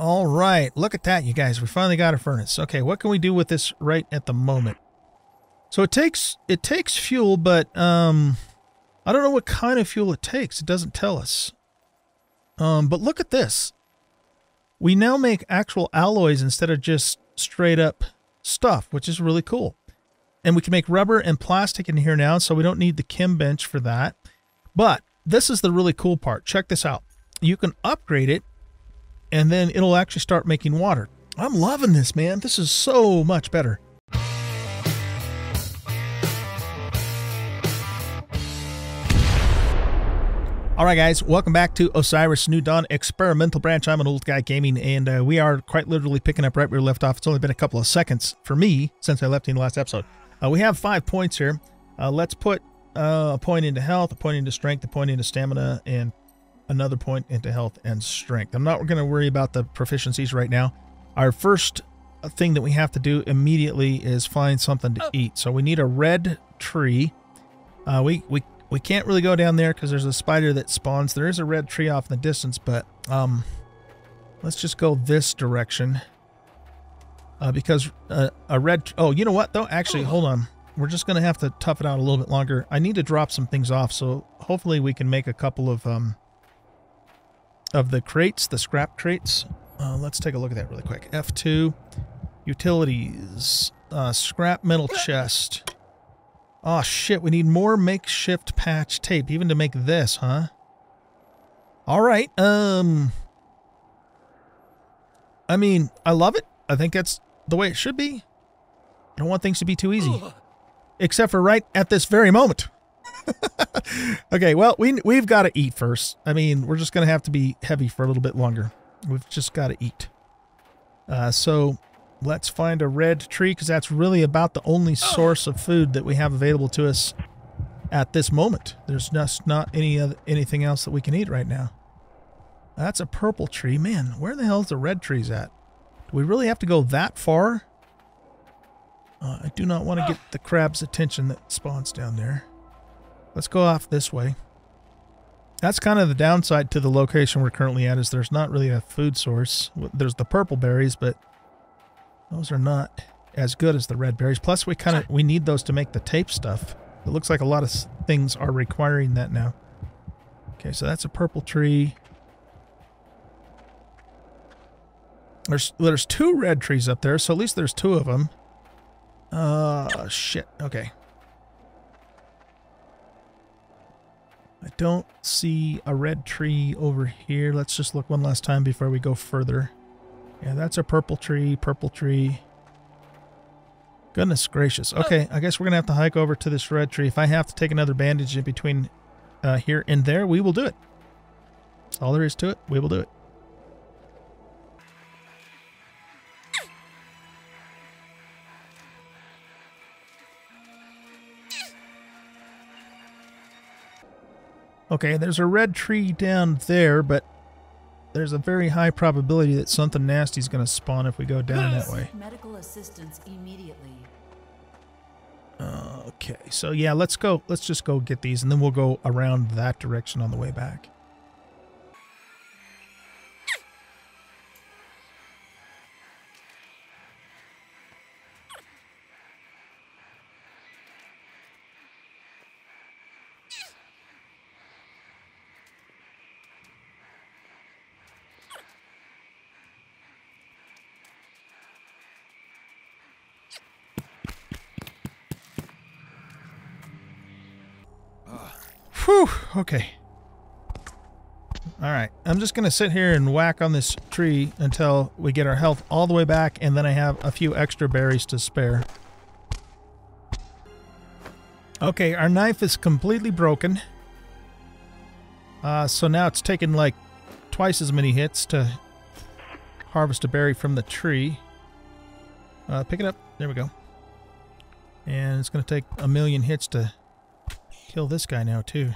All right, look at that, you guys. We finally got a furnace. Okay, what can we do with this right at the moment? So it takes fuel, but I don't know what kind of fuel it takes. It doesn't tell us. But look at this. We now make actual alloys instead of just straight up stuff, which is really cool. And we can make rubber and plastic in here now, so we don't need the chem bench for that. But this is the really cool part. Check this out. You can upgrade it, and then it'll actually start making water. I'm loving this, man. This is so much better. All right, guys, welcome back to Osiris New Dawn Experimental Branch. I'm an old guy gaming, and we are quite literally picking up right where we left off. It's only been a couple of seconds for me since I left in the last episode. We have 5 points here. Let's put a point into health, a point into strength, a point into stamina, and another point into health and strength. I'm not going to worry about the proficiencies right now. Our first thing that we have to do immediately is find something to eat. So we need a red tree. We can't really go down there because there's a spider that spawns. There is a red tree off in the distance, but let's just go this direction because a red... Oh, you know what, though? Actually, hold on. We're just going to have to tough it out a little bit longer. I need to drop some things off, so hopefully we can make a couple of the crates, the scrap crates. Let's take a look at that really quick. F2, utilities, scrap metal chest... Oh, shit, we need more makeshift patch tape, even to make this, huh? All right, I mean, I love it. I think that's the way it should be. I don't want things to be too easy. Except for right at this very moment. Okay, well, we've got to eat first. I mean, we're just going to have to be heavy for a little bit longer. We've just got to eat. So... Let's find a red tree, because that's really about the only source of food that we have available to us at this moment. There's just not anything else that we can eat right now. That's a purple tree. Man, where the hell is the red trees at? Do we really have to go that far? I do not want to get the crab's attention that spawns down there. Let's go off this way. That's kind of the downside to the location we're currently at, is there's not really a food source. There's the purple berries, but... those are not as good as the red berries. Plus, we need those to make the tape stuff. It looks like a lot of things are requiring that now. Okay, so that's a purple tree. There's two red trees up there, so at least there's two of them. Shit. Okay. I don't see a red tree over here. Let's just look one last time before we go further. Yeah, that's a purple tree, purple tree. Goodness gracious. Okay, I guess we're going to have to hike over to this red tree. If I have to take another bandage in between here and there, we will do it. That's all there is to it. We will do it. Okay, there's a red tree down there, but... there's a very high probability that something nasty is going to spawn if we go down that way. Medical assistance immediately. Okay, so yeah, let's go. Let's just go get these, and then we'll go around that direction on the way back. Whew, okay. Alright, I'm just going to sit here and whack on this tree until we get our health all the way back, and then I have a few extra berries to spare. Okay, our knife is completely broken. So now it's taken like twice as many hits to harvest a berry from the tree. Pick it up. There we go. And it's going to take 1,000,000 hits to... kill this guy now, too.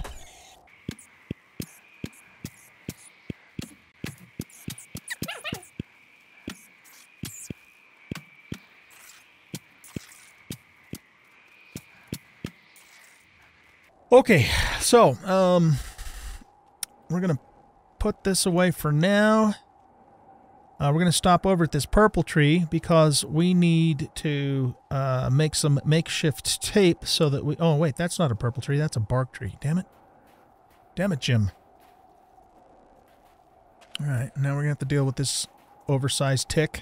Okay, so, we're gonna put this away for now. We're going to stop over at this purple tree because we need to make some makeshift tape so that we... Oh, wait, that's not a purple tree. That's a bark tree. Damn it. Damn it, Jim. All right, now we're going to have to deal with this oversized tick.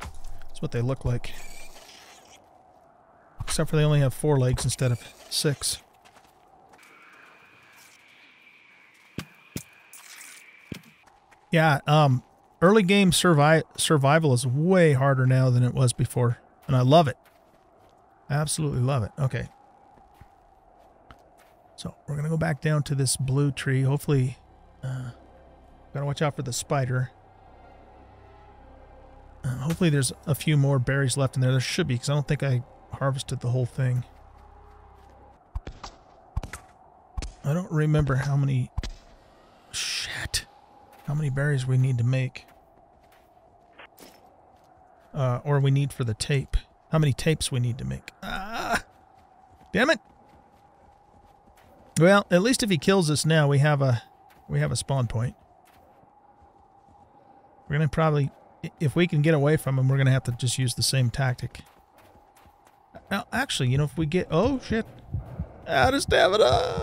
That's what they look like. Except for they only have 4 legs instead of 6. Yeah, early game survival is way harder now than it was before, and I love it. Absolutely love it. Okay. So, we're going to go back down to this blue tree. Hopefully, got to watch out for the spider. Hopefully there's a few more berries left in there. There should be, because I don't think I harvested the whole thing. I don't remember how many... Shit. How many berries we need to make. Or we need for the tape. How many tapes we need to make. Damn it! Well, at least if he kills us now, we have a spawn point. We're going to probably... If we can get away from him, we're going to have to just use the same tactic. Actually, you know, if we get... Oh, shit. Out of stamina!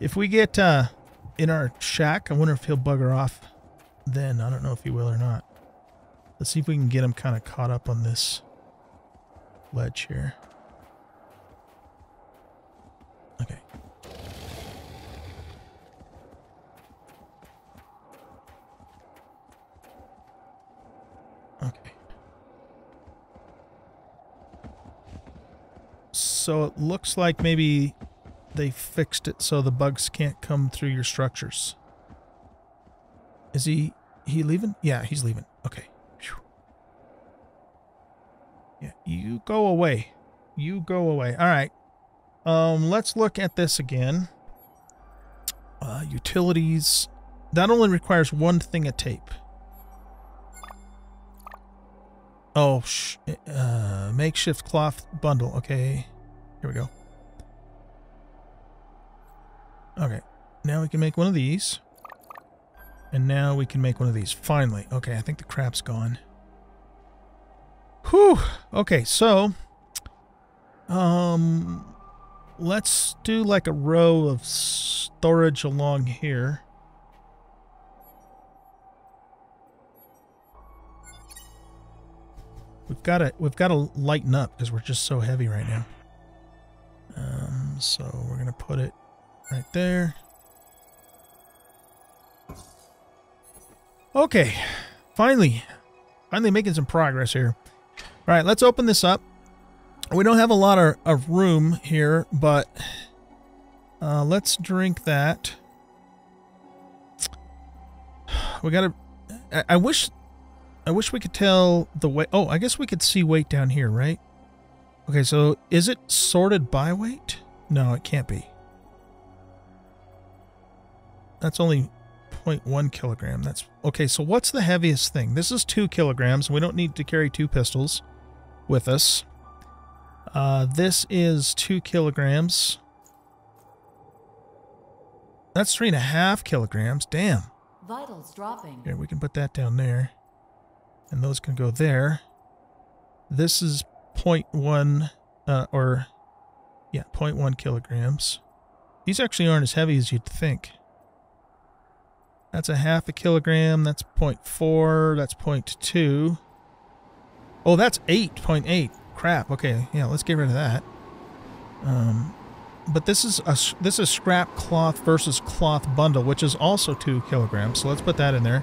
If we get in our shack, I wonder if he'll bugger off then. I don't know if he will or not. Let's see if we can get him kind of caught up on this ledge here. Okay. So it looks like maybe they fixed it so the bugs can't come through your structures. Is he leaving? Yeah, he's leaving. Okay. Whew. Yeah, you go away. You go away. All right. Let's look at this again. Utilities. That only requires 1 thing of tape. Oh, makeshift cloth bundle. Okay. Here we go. Okay. Now we can make one of these. And now we can make one of these. Finally. Okay, I think the crap's gone. Whew! Okay, so... let's do like a row of storage along here. We've got to lighten up because we're just so heavy right now. So we're going to put it right there. Okay. Finally making some progress here. All right, let's open this up. We don't have a lot of room here, but let's drink that. We got to... I wish we could tell the weight. Oh, I guess we could see weight down here, right? Okay, so is it sorted by weight? No, it can't be. That's only 0.1 kilogram. That's okay. So what's the heaviest thing? This is 2 kilograms. We don't need to carry 2 pistols with us. This is 2 kilograms. That's 3.5 kilograms. Damn. Vitals dropping. Here, we can put that down there. And those can go there. This is 0.1 or yeah, 0.1 kilograms. These actually aren't as heavy as you'd think. That's a half a kilogram. That's 0.4. That's 0.2. Oh, that's 8.8. Crap. Okay, yeah, let's get rid of that. But this is scrap cloth versus cloth bundle, which is also 2 kilograms. So let's put that in there.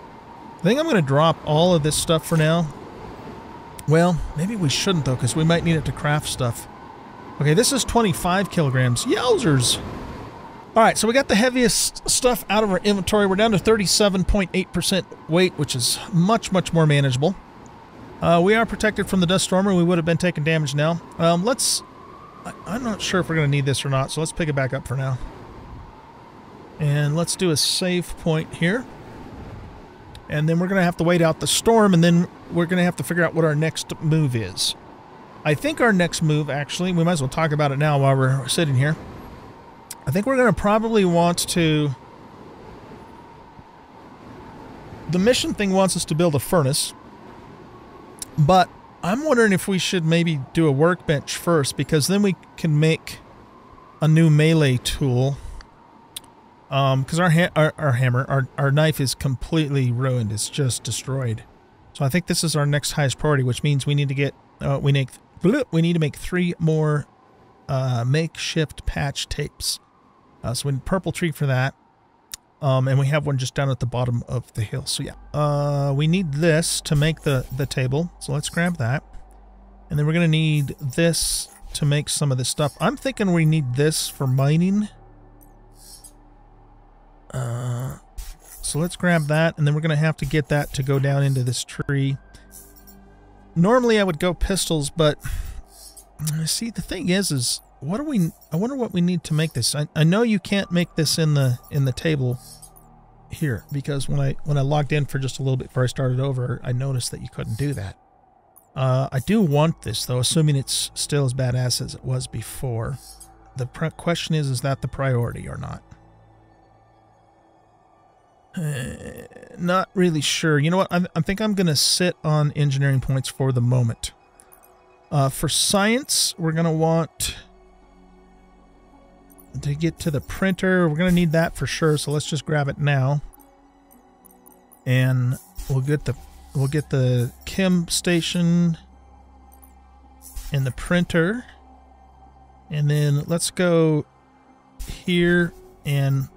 I think I'm going to drop all of this stuff for now. Well, maybe we shouldn't, though, because we might need it to craft stuff. Okay, this is 25 kilograms. Yowzers! All right, so we got the heaviest stuff out of our inventory. We're down to 37.8% weight, which is much, much more manageable. We are protected from the dust storm, or we would have been taking damage now. I'm not sure if we're going to need this or not, so let's pick it back up for now. And let's do a save point here. And then we're going to have to wait out the storm, and then we're going to have to figure out what our next move is. I think our next move, actually, we might as well talk about it now while we're sitting here. I think we're going to probably want to the mission thing wants us to build a furnace, but I'm wondering if we should maybe do a workbench first, because then we can make a new melee tool. Because our knife is completely ruined. It's just destroyed. So I think this is our next highest priority, which means we need to get we need to make 3 more makeshift patch tapes. So we need purple tree for that. And we have one just down at the bottom of the hill. So yeah, we need this to make the table. So let's grab that. And then we're going to need this to make some of this stuff. I'm thinking we need this for mining. So let's grab that. And then we're going to have to get that to go down into this tree. Normally I would go pistols, but see, the thing is what do we, I wonder what we need to make this. I know you can't make this in the table here, because when I logged in for just a little bit before I started over, I noticed that you couldn't do that. I do want this though, assuming it's still as badass as it was before. The question is that the priority or not? Not really sure. You know what? I think I'm going to sit on engineering points for the moment. For science, we're going to want to get to the printer. We're going to need that for sure, so let's just grab it now. And we'll get the chem station and the printer. And then let's go here and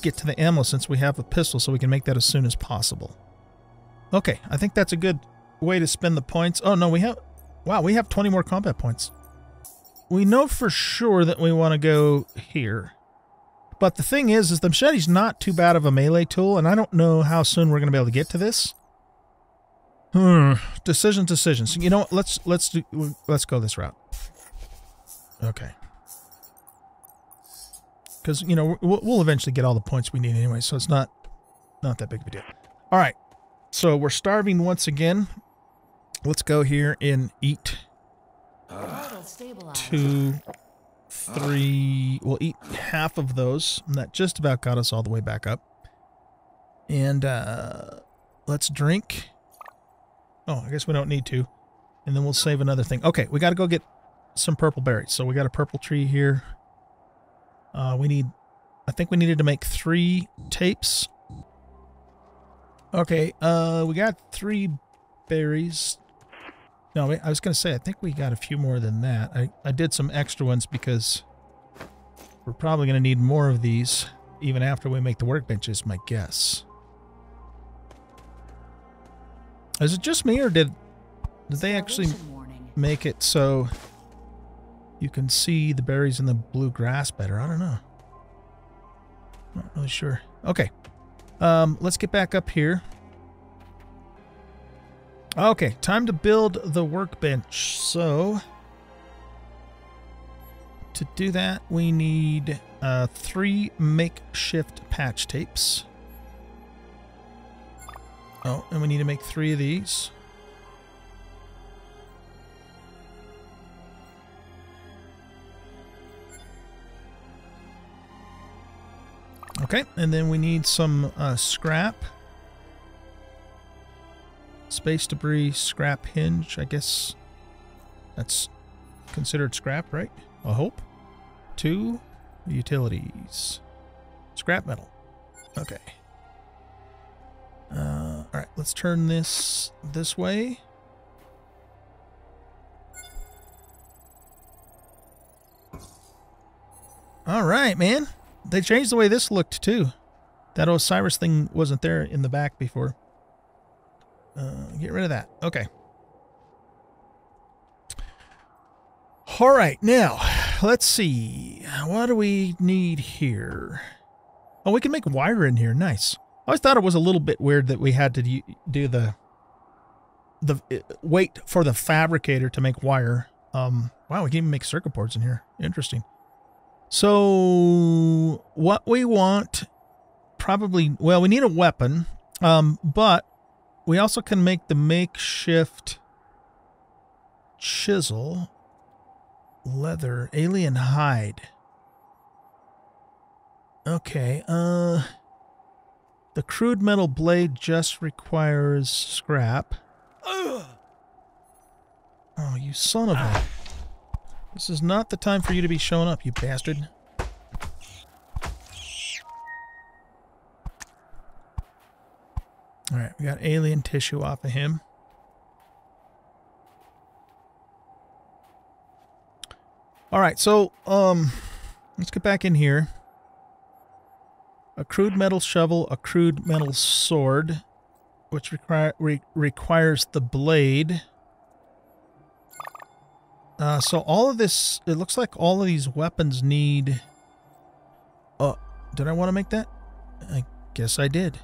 get to the ammo, since we have a pistol, so we can make that as soon as possible. Okay, I think that's a good way to spend the points. Oh no, we have, wow, we have 20 more combat points. We know for sure that we want to go here. But the thing is the machete's not too bad of a melee tool, and I don't know how soon we're going to be able to get to this. Decisions. You know what? Let's go this route. Okay. Because, you know, we'll eventually get all the points we need anyway, so it's not that big of a deal. All right, so we're starving once again. Let's go here and eat. 2, 3. We'll eat half of those. And that just about got us all the way back up. And let's drink. Oh, I guess we don't need to. And then we'll save another thing. Okay, we got to go get some purple berries. So we got a purple tree here. I think we needed to make 3 tapes. Okay, we got 3 berries. No, I was going to say, I think we got a few more than that. I did some extra ones because we're probably going to need more of these even after we make the workbench, is my guess. Is it just me, or did they actually make it so you can see the berries in the blue grass better? I don't know. Not really sure. Okay. Let's get back up here. Okay. Time to build the workbench. So to do that, we need 3 makeshift patch tapes. Oh, and we need to make 3 of these. Okay, and then we need some scrap. Space debris, scrap hinge, I guess that's considered scrap, right? I hope. 2 utilities. Scrap metal. Okay. Alright, let's turn this way. Alright, man. They changed the way this looked, too. That Osiris thing wasn't there in the back before. Get rid of that. Okay. All right, now, let's see. What do we need here? Oh, we can make wire in here. Nice. I always thought it was a little bit weird that we had to do the wait for the fabricator to make wire. Wow, we can even make circuit boards in here. Interesting. So what we want, probably, well, we need a weapon, but we also can make the makeshift chisel, leather, alien hide. Okay, The crude metal blade just requires scrap. Oh, you son of a... This is not the time for you to be showing up, you bastard. Alright, we got alien tissue off of him. Alright, so, let's get back in here. A crude metal shovel, a crude metal sword, which requires the blade. So all of this, it looks like all of these weapons need... Oh, did I want to make that? I guess I did.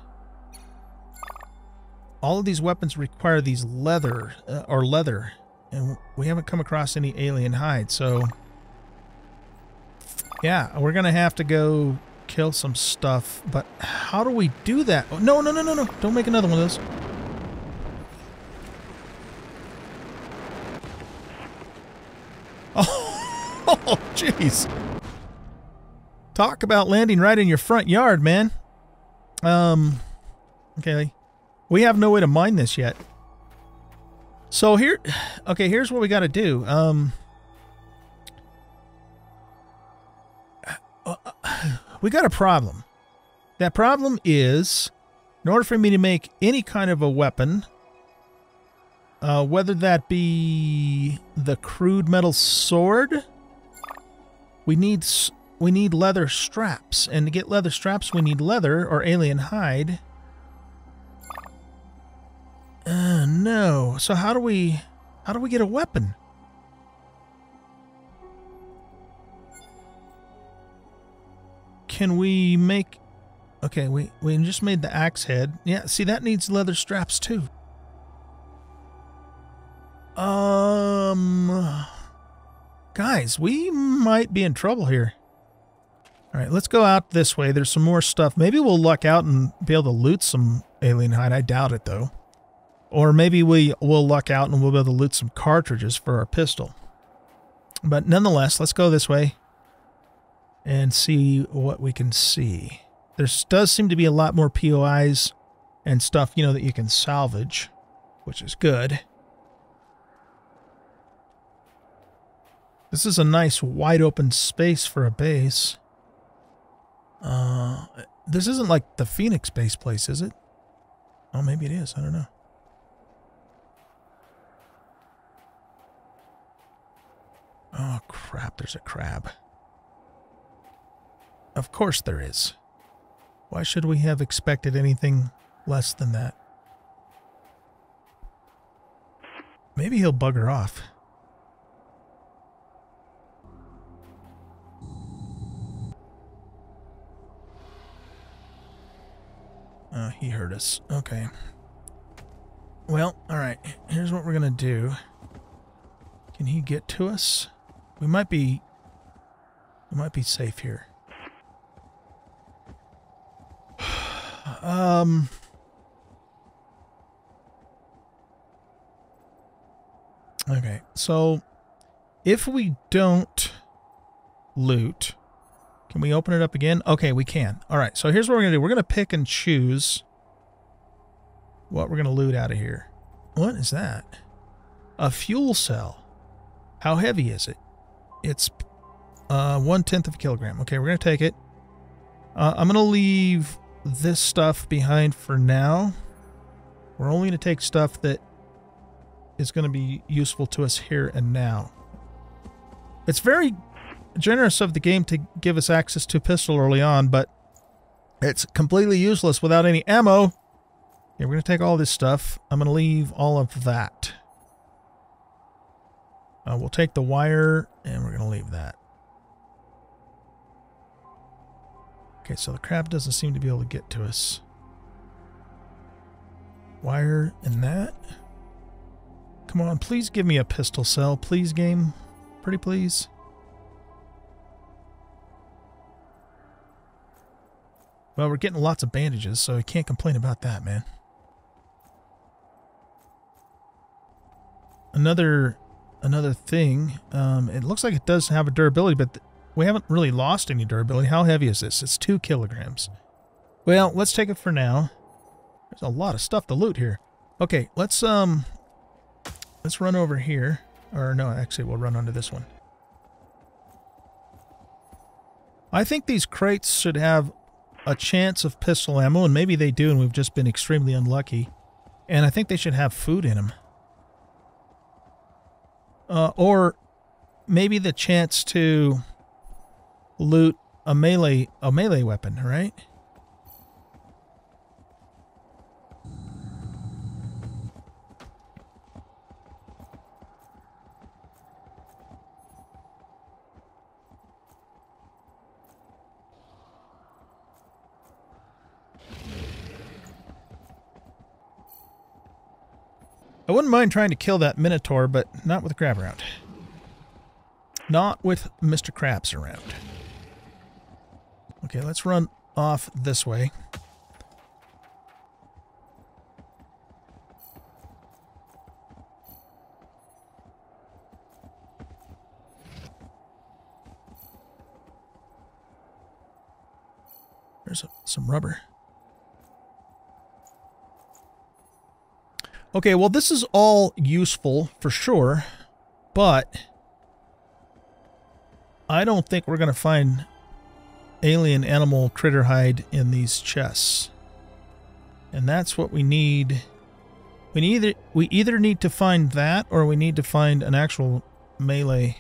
All of these weapons require these leather, or leather. And we haven't come across any alien hide, so... Yeah, we're going to have to go kill some stuff, but how do we do that? Oh, no, no, no, no, no. Don't make another one of those. Oh, jeez. Talk about landing right in your front yard, man. Okay. We have no way to mine this yet. So here... Okay, here's what we got to do. We got a problem. That problem is, in order for me to make any kind of a weapon... whether that be the crude metal sword, we need leather straps, and to get leather straps we need leather or alien hide. No. So how do we get a weapon? Can we make... Okay, we just made the axe head. Yeah, see, that needs leather straps too. Guys, we might be in trouble here. Alright, let's go out this way. There's some more stuff. Maybe we'll luck out and be able to loot some alien hide. I doubt it, though. Or maybe we'll luck out and we'll be able to loot some cartridges for our pistol. But nonetheless, let's go this way and see what we can see. There does seem to be a lot more POIs and stuff, you know, that you can salvage, which is good. This is a nice wide open space for a base. This isn't like the Phoenix base place, is it? Oh, maybe it is. I don't know. Oh, crap. There's a crab. Of course there is. Why should we have expected anything less than that? Maybe he'll bugger off. He heard us. Okay. Well, alright. Here's what we're gonna do. Can he get to us? We might be safe here. Okay, so if we don't loot... Can we open it up again? Okay, we can. All right, so here's what we're going to do. We're going to pick and choose what we're going to loot out of here. What is that? A fuel cell. How heavy is it? It's 1/10 of a kilogram. Okay, we're going to take it. I'm going to leave this stuff behind for now. We're only going to take stuff that is going to be useful to us here and now. It's very... generous of the game to give us access to a pistol early on, but it's completely useless without any ammo. Yeah, we're going to take all this stuff. I'm going to leave all of that. We'll take the wire, and we're going to leave that. Okay, so the crab doesn't seem to be able to get to us. Wire and that. Come on, please give me a pistol cell. Please, game. Pretty please. Well, we're getting lots of bandages, so I can't complain about that, man. Another thing, it looks like it does have a durability, but we haven't really lost any durability. How heavy is this? It's 2 kilograms. Well, let's take it for now. There's a lot of stuff to loot here. Okay, let's run over here. Or no, actually we'll run under this one. I think these crates should have a chance of pistol ammo, and maybe they do, and we've just been extremely unlucky. And I think they should have food in them. Or maybe the chance to loot a melee weapon, right? I wouldn't mind trying to kill that Minotaur, but not with Crab around. Not with Mr. Krabs around. Okay, let's run off this way. There's some rubber. Okay, well, this is all useful for sure, but I don't think we're going to find alien animal critter hide in these chests. And that's what we need. We either need to find that, or we need to find an actual melee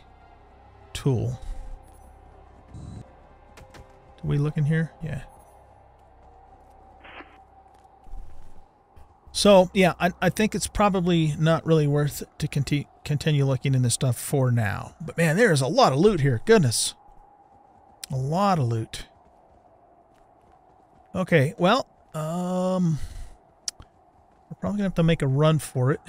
tool. Do we look in here? Yeah. So, yeah, I think it's probably not really worth to continue looking in this stuff for now. But, man, there is a lot of loot here. Goodness. A lot of loot. Okay, well, we're probably going to have to make a run for it.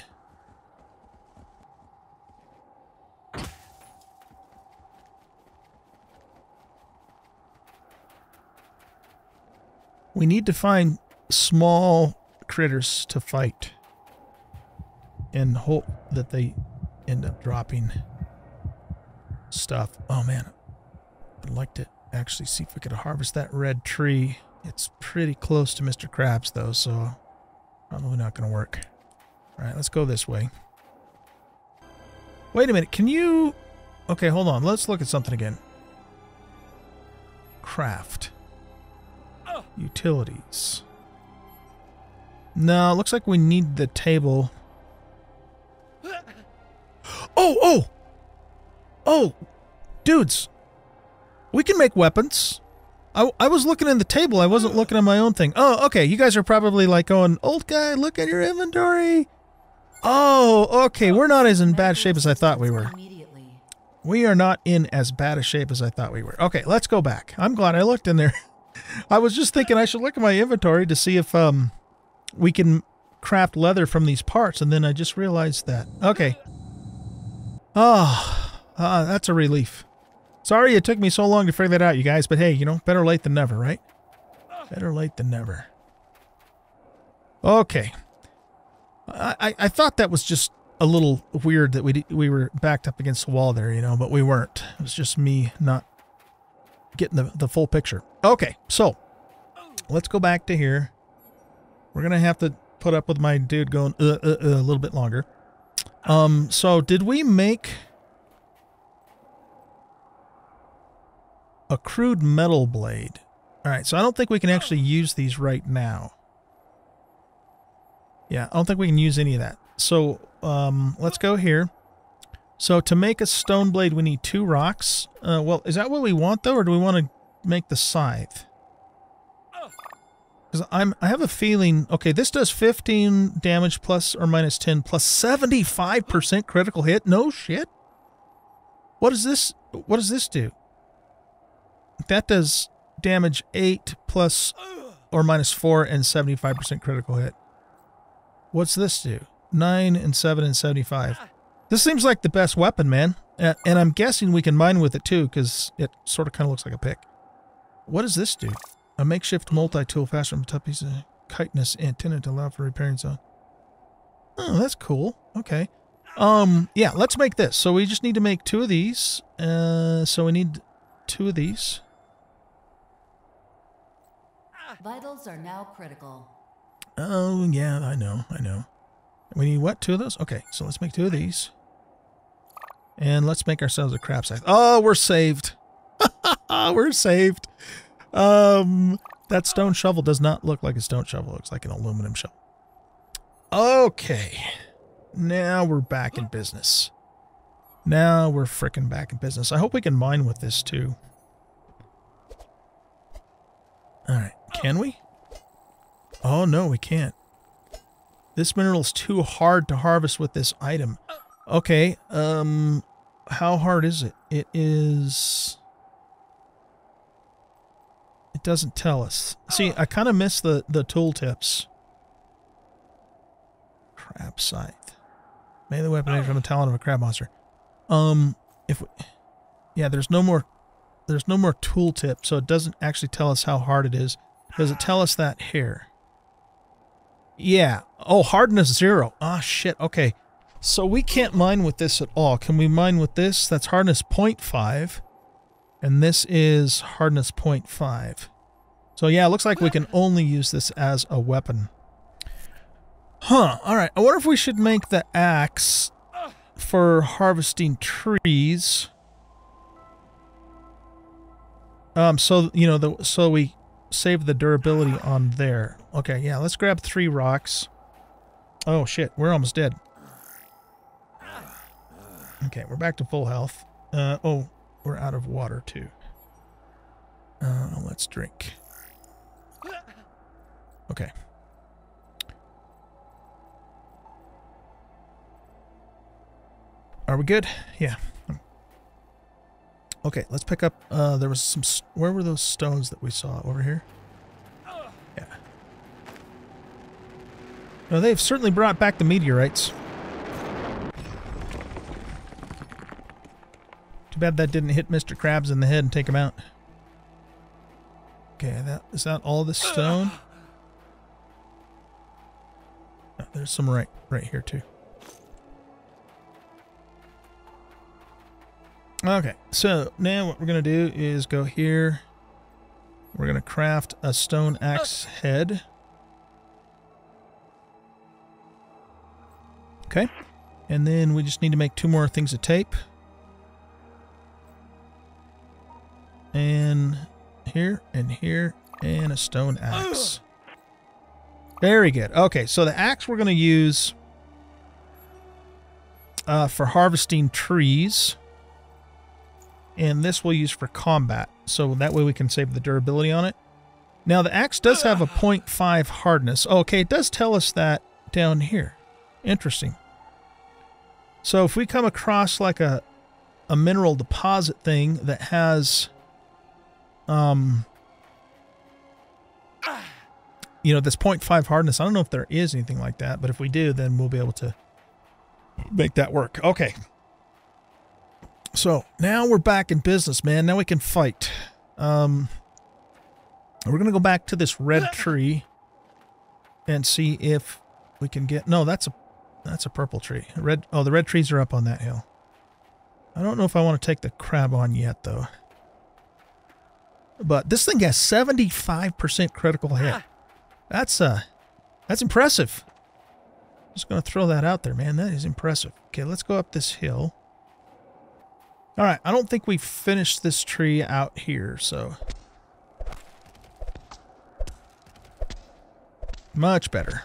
We need to find small critters to fight and hope that they end up dropping stuff. Oh man, I'd like to actually see if we could harvest that red tree. It's pretty close to Mr. Krabs though, so probably not going to work. All right, let's go this way. Wait a minute, can you... Okay, hold on. Let's look at something again. Craft. Utilities. No, it looks like we need the table. Oh, dudes, we can make weapons. I was looking in the table. I wasn't looking at my own thing. Oh, okay. You guys are probably like going, old guy, look at your inventory. Oh, okay. We're not as in bad shape as I thought we were. We are not in as bad a shape as I thought we were. Okay, let's go back. I'm glad I looked in there. I was just thinking I should look at my inventory to see if, we can craft leather from these parts, and then I just realized that. Okay. Oh, that's a relief. Sorry it took me so long to figure that out, you guys, but hey, you know, better late than never, right? Better late than never. Okay. I thought that was just a little weird that we were backed up against the wall there, you know, but we weren't. It was just me not getting the full picture. Okay, so let's go back to here. We're going to have to put up with my dude going a little bit longer. So did we make a crude metal blade? All right. So I don't think we can actually use these right now. Yeah. I don't think we can use any of that. So, let's go here. So to make a stone blade, we need 2 rocks. Well, is that what we want though? Or do we want to make the scythe? Because I have a feeling, okay, this does 15 damage plus or minus 10 plus 75% critical hit. No shit. What does this do? That does damage 8 plus or minus 4 and 75% critical hit. What's this do? 9 and 7 and 75. This seems like the best weapon, man. And I'm guessing we can mine with it too, because it sort of kind of looks like a pick. What does this do? A makeshift multi-tool faster from top piece of chitinous antenna to allow for repairing zone. Oh, that's cool. Okay. Yeah, let's make this. So we just need to make 2 of these. So we need 2 of these. Vitals are now critical. Oh, yeah, I know, I know. We need what, 2 of those? Okay, so let's make 2 of these. And let's make ourselves a crab sack. Oh, we're saved. We're saved. That stone shovel does not look like a stone shovel. It looks like an aluminum shovel. Okay. Now we're back in business. Now we're frickin' back in business. I hope we can mine with this too. Alright, can we? Oh no, we can't. This mineral is too hard to harvest with this item. Okay, how hard is it? It is... It doesn't tell us. See, I kind of miss the tool tips. Crab scythe. Melee weapon made from a talon of a crab monster. If we... Yeah, there's no more tooltip, so it doesn't actually tell us how hard it is. Does it tell us that here? Yeah. Oh, hardness 0. Ah, shit. Okay. So we can't mine with this at all. Can we mine with this? That's hardness 0.5. And this is hardness 0.5. So yeah, it looks like we can only use this as a weapon. Huh. Alright. I wonder if we should make the axe for harvesting trees. So, you know, so we save the durability on there. Okay, yeah, let's grab 3 rocks. Oh, shit, we're almost dead. Okay, we're back to full health. Oh, we're out of water, too. Let's drink. Okay. Are we good? Yeah. Okay, let's pick up, there was some, where were those stones that we saw? Over here? Yeah. Now they've certainly brought back the meteorites. Too bad that didn't hit Mr. Krabs in the head and take him out. Okay, that, is that all the stone? Oh, there's some right here too. Okay, so now what we're going to do is go here. We're going to craft a stone axe head. Okay, and then we just need to make 2 more things of tape. And here, and a stone axe. Very good. Okay, so the axe we're going to use for harvesting trees. And this we'll use for combat, so that way we can save the durability on it. Now the axe does have a 0.5 hardness. Oh, okay, it does tell us that down here. Interesting. So if we come across like a mineral deposit thing that has, you know, this 0.5 hardness, I don't know if there is anything like that, but if we do, then we'll be able to make that work. Okay. So, now we're back in business, man. Now we can fight. We're going to go back to this red tree and see if we can get... No, that's a purple tree. Red. Oh, the red trees are up on that hill. I don't know if I want to take the crab on yet, though. But this thing has 75% critical hit. That's impressive. Just going to throw that out there, man. That is impressive. Okay, let's go up this hill. All right, I don't think we finished this tree out here, so much better.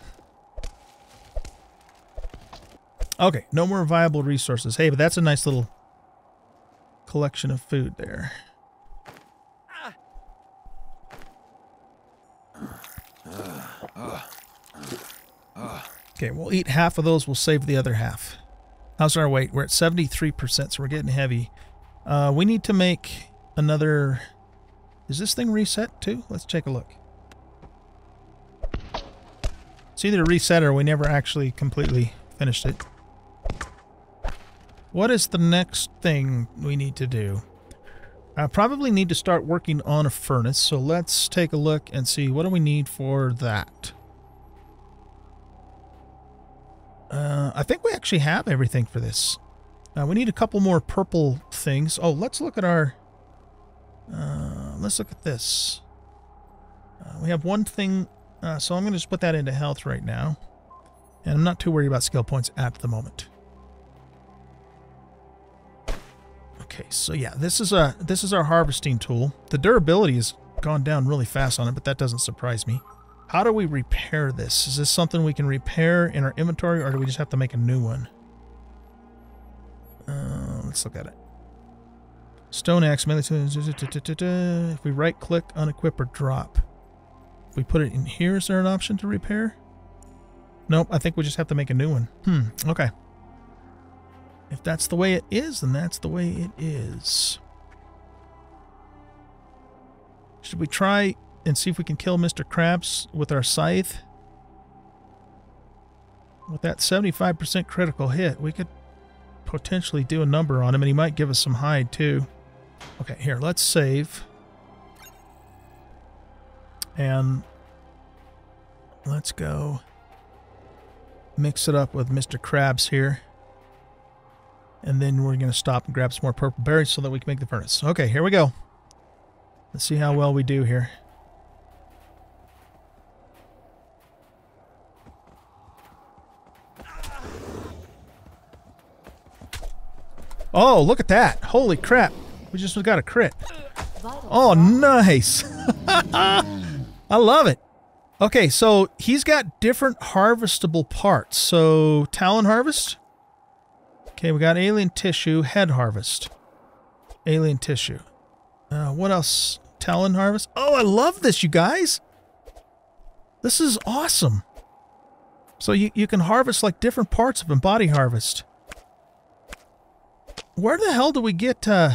Okay, no more viable resources. Hey, but that's a nice little collection of food there. Okay, we'll eat half of those. We'll save the other half. How's our weight? We're at 73%, so we're getting heavy. We need to make another... Is this thing reset too? Let's take a look. It's either reset or we never actually completely finished it. What is the next thing we need to do? I probably need to start working on a furnace, so let's take a look and see what do we need for that. I think we actually have everything for this. We need a couple more purple things. Oh, let's look at our... let's look at this. We have one thing, so I'm going to just put that into health right now. And I'm not too worried about skill points at the moment. Okay, so yeah, this is our harvesting tool. The durability has gone down really fast on it, but that doesn't surprise me. How do we repair this? Is this something we can repair in our inventory, or do we just have to make a new one? Let's look at it. Stone axe. If we right click, unequip or drop. If we put it in here, is there an option to repair? Nope, I think we just have to make a new one. Okay. If that's the way it is, then that's the way it is. Should we try and see if we can kill Mr. Krabs with our scythe? With that 75% critical hit, we could potentially do a number on him, and he might give us some hide too. Okay, here, let's save. And let's go mix it up with Mr. Krabs here. And then we're going to stop and grab some more purple berries so that we can make the furnace. Okay, here we go. Let's see how well we do here. Oh, look at that. Holy crap. We just got a crit. Oh, nice. I love it. Okay, so he's got different harvestable parts. So, talon harvest. Okay, we got alien tissue, head harvest. Alien tissue. What else? Talon harvest. Oh, I love this, you guys. This is awesome. So you can harvest like different parts of him. Body harvest. Where the hell do we get the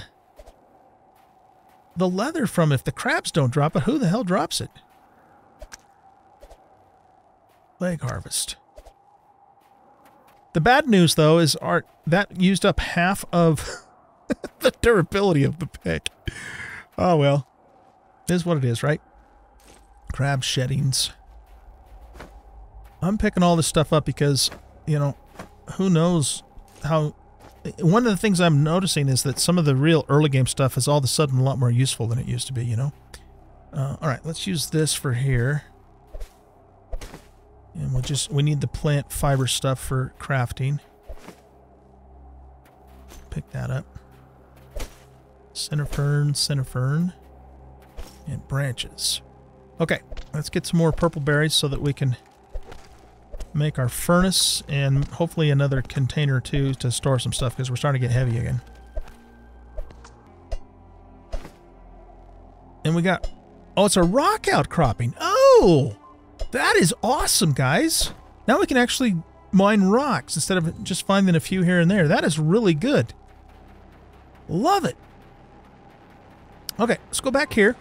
leather from? If the crabs don't drop it, who the hell drops it? Leg harvest. The bad news, though, is that used up half of the durability of the pick. Oh, well. It is what it is, right? Crab sheddings. I'm picking all this stuff up because, you know, who knows how... One of the things I'm noticing is that some of the real early game stuff is all of a sudden a lot more useful than it used to be, you know? Alright, let's use this for here. And we'll just... We need the plant fiber stuff for crafting. Pick that up. Centerfern. And branches. Okay, let's get some more purple berries so that we can... make our furnace and hopefully another container or two to store some stuff because we're starting to get heavy again. And we got... Oh, it's a rock outcropping. Oh! That is awesome, guys! Now we can actually mine rocks instead of just finding a few here and there. That is really good. Love it! Okay, let's go back here.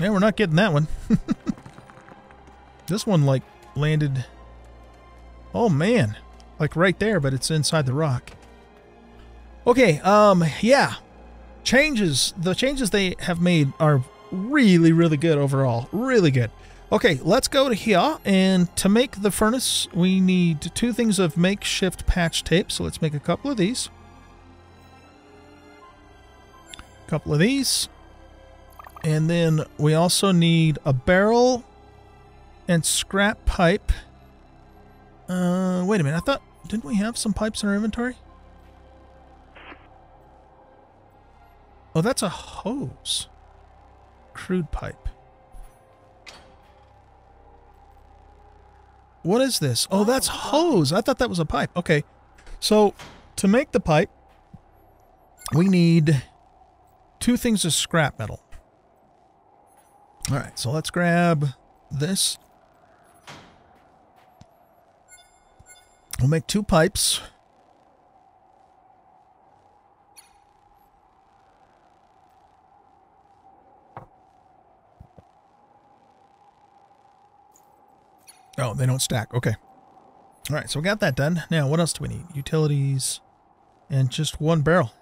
Yeah, we're not getting that one. This one, like, landed... Oh, man. Like, right there, but it's inside the rock. Okay, yeah. Changes. The changes they have made are really, really good overall. Really good. Okay, let's go to here. And to make the furnace, we need two things of makeshift patch tape. So let's make a couple of these. And then we also need a barrel and scrap pipe. Wait a minute. I thought... Didn't we have some pipes in our inventory? Oh, that's a hose. Crude pipe. What is this? Oh, that's hose. I thought that was a pipe. Okay. So, to make the pipe, we need two things of scrap metal. Alright, so let's grab this. We'll make two pipes. Oh, they don't stack. Okay. Alright, so we got that done. Now, what else do we need? Utilities and just one barrel.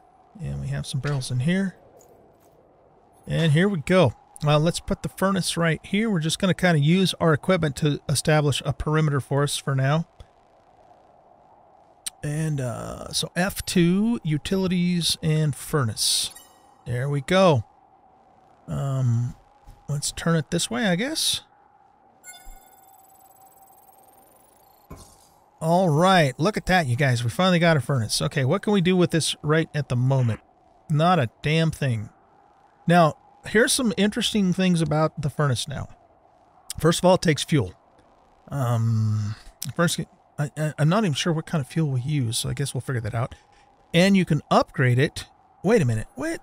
And we have some barrels in here. And here we go. Let's put the furnace right here. We're just going to kind of use our equipment to establish a perimeter for us for now. And so F2, utilities and furnace. There we go. Let's turn it this way, I guess. All right, look at that, you guys. We finally got a furnace. Okay, what can we do with this right at the moment? Not a damn thing. Now, here's some interesting things about the furnace now. First of all, it takes fuel. First, I'm not even sure what kind of fuel we use, so I guess we'll figure that out. And you can upgrade it. Wait a minute. What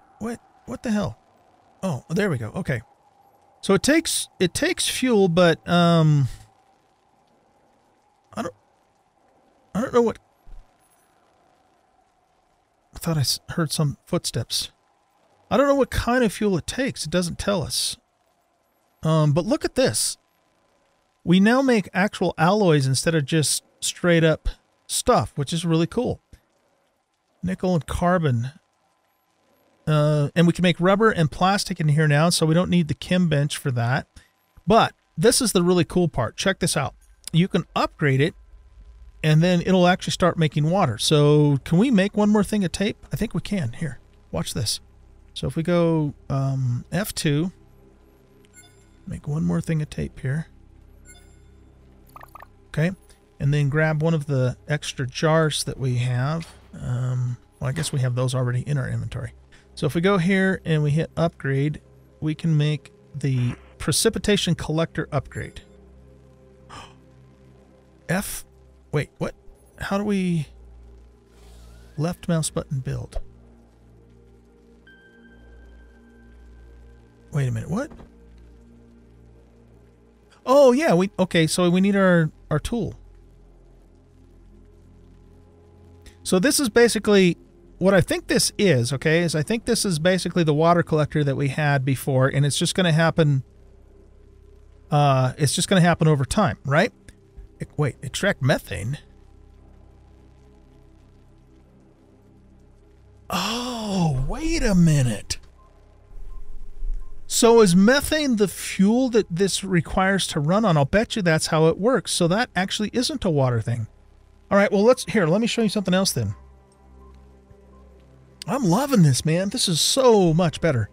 the hell? Oh, there we go. Okay. So it takes fuel, but I don't know what. I thought I heard some footsteps. I don't know what kind of fuel it takes. It doesn't tell us. But look at this. We now make actual alloys instead of just straight up stuff, which is really cool. Nickel and carbon. And we can make rubber and plastic in here now, so we don't need the chem bench for that. But this is the really cool part. Check this out. You can upgrade it, and then it'll actually start making water. So can we make one more thing of tape? I think we can. Here, watch this. So if we go F2, make one more thing of tape here. Okay, and then grab one of the extra jars that we have. Well, I guess we have those already in our inventory. So if we go here and we hit upgrade, we can make the precipitation collector upgrade. F... Wait, what? How do we... Left mouse button build. Wait a minute, what? Oh, yeah, okay, so we need our tool. So this is basically... What I think this is, okay, is I think this is basically the water collector that we had before, and it's just going to happen... it's just going to happen over time, right? Wait, extract methane? Oh, wait a minute. So is methane the fuel that this requires to run on? I'll bet you that's how it works. So that actually isn't a water thing. All right, well, let me show you something else then. I'm loving this, man. This is so much better.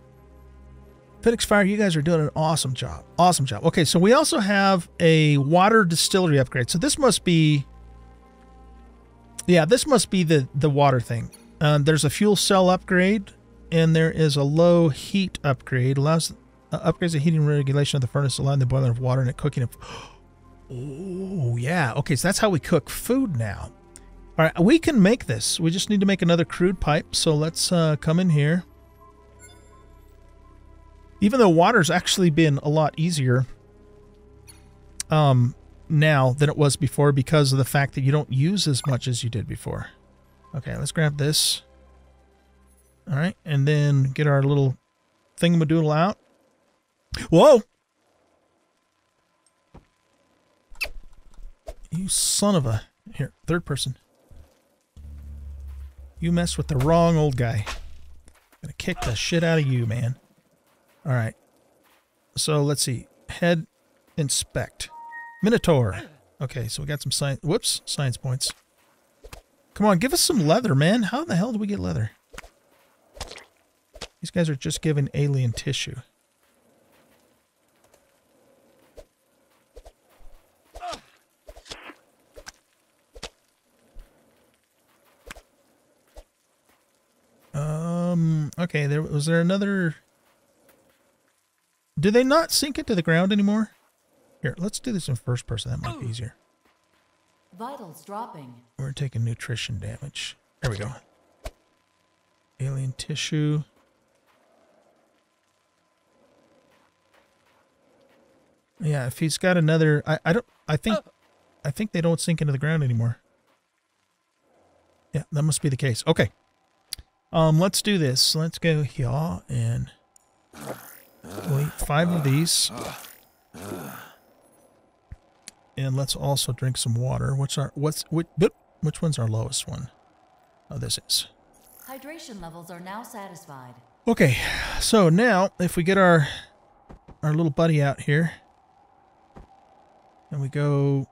Phoenix Fire, you guys are doing an awesome job. Awesome job. Okay, so we also have a water distillery upgrade. So this must be... Yeah, this must be the water thing. There's a fuel cell upgrade, and there is a low heat upgrade. Allows upgrades the heating regulation of the furnace, allowing the boiling of water and cooking of... Oh, yeah. Okay, so that's how we cook food now. All right, we can make this. We just need to make another crude pipe. So let's come in here. Even though water's actually been a lot easier now than it was before because of the fact that you don't use as much as you did before. Okay, let's grab this. All right, and then get our little thingamadoodle out. Whoa! You son of a... Here, third person. You messed with the wrong old guy. I'm gonna kick the shit out of you, man. All right, so let's see. Head inspect. Minotaur. Okay, so we got some science. Whoops, science points. Come on, give us some leather, man. How the hell do we get leather? These guys are just giving alien tissue. Okay, was there another... Do they not sink into the ground anymore? Here, let's do this in first person. That might be easier. Vitals dropping. We're taking nutrition damage. There we go. Alien tissue. Yeah, if he's got another, I think they don't sink into the ground anymore. Yeah, that must be the case. Okay. Let's do this. Let's go here and. We'll eat 5 of these. And let's also drink some water. Which one's our lowest one? Oh, this is. Hydration levels are now satisfied. Okay, so now if we get our little buddy out here and we go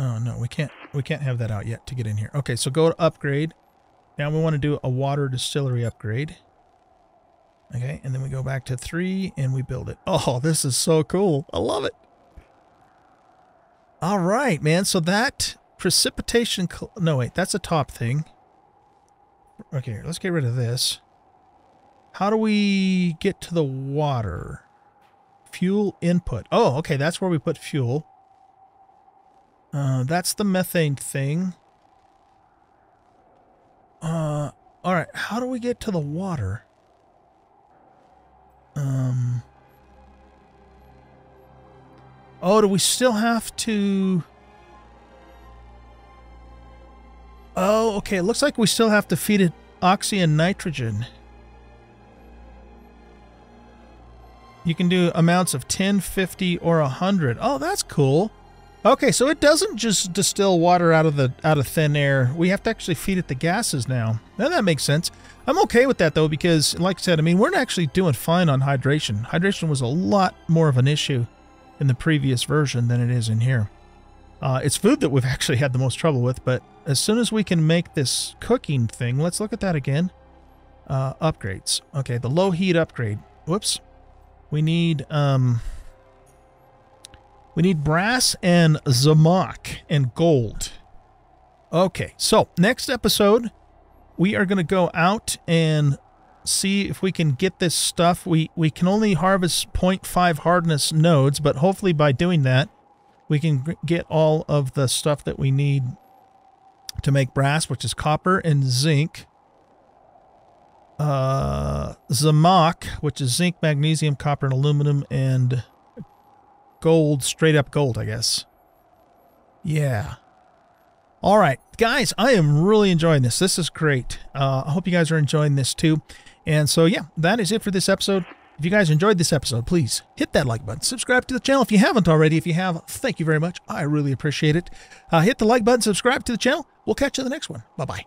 Oh no, we can't have that out yet to get in here. Okay, so go to upgrade. Now we want to do a water distillery upgrade. Okay, and then we go back to 3 and we build it. Oh, this is so cool. I love it. All right, man. So that precipitation... No, wait, that's a top thing. Okay, let's get rid of this. How do we get to the water? Fuel input. Oh, okay, that's where we put fuel. That's the methane thing. All right, how do we get to the water? Oh, do we still have to... Oh, okay, it looks like we still have to feed it oxy and nitrogen. You can do amounts of 10, 50, or 100. Oh, that's cool. Okay, so it doesn't just distill water out of thin air. We have to actually feed it the gases now. Now that makes sense. I'm okay with that, though, because, like I said, I mean, we're actually doing fine on hydration. Hydration was a lot more of an issue in the previous version than it is in here. It's food that we've actually had the most trouble with, but as soon as we can make this cooking thing, let's look at that again. Upgrades. Okay, the low heat upgrade. Whoops. We need brass and zamok and gold. Okay, so next episode, we are going to go out and see if we can get this stuff. We can only harvest 0.5 hardness nodes, but hopefully by doing that, we can get all of the stuff that we need to make brass, which is copper and zinc. Zamok, which is zinc, magnesium, copper, and aluminum, and gold, straight up gold, I guess. Yeah. All right, guys, I am really enjoying this. This is great. I hope you guys are enjoying this too. And so, yeah, that is it for this episode. If you guys enjoyed this episode, please hit that like button. Subscribe to the channel if you haven't already. If you have, thank you very much. I really appreciate it. Hit the like button, subscribe to the channel. We'll catch you in the next one. Bye-bye.